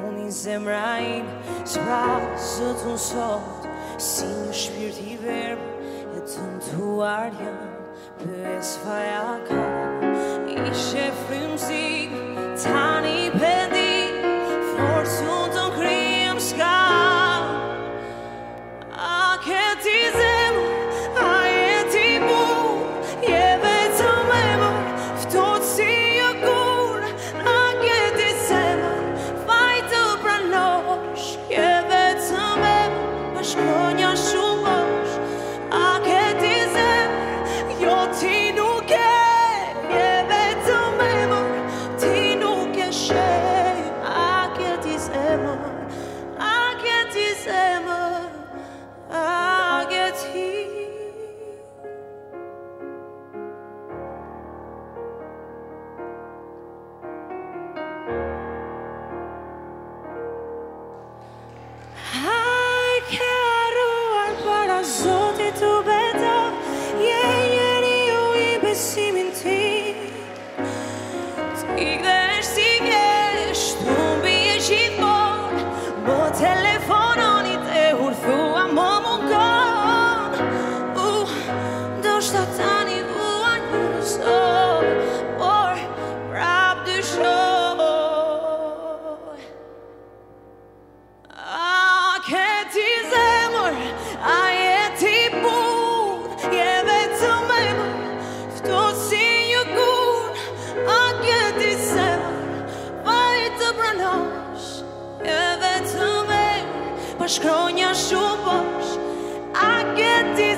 puni zemra im, zbrazët unë sot, si një shpirt I verb, e të nduar jam, pës faja ka. Ishe frymëzik, tani pendik, forcën të nkrym s'ka. A ke ti zemë, a je ti mu, je vetëm e më, ftohtë si një gur. A ke ti zemë, faj të pranosh, je vetëm e më, bashkonja shumë është. A ke ti zemë, jo ti nuk e. Shkronja shumë bosh, a këti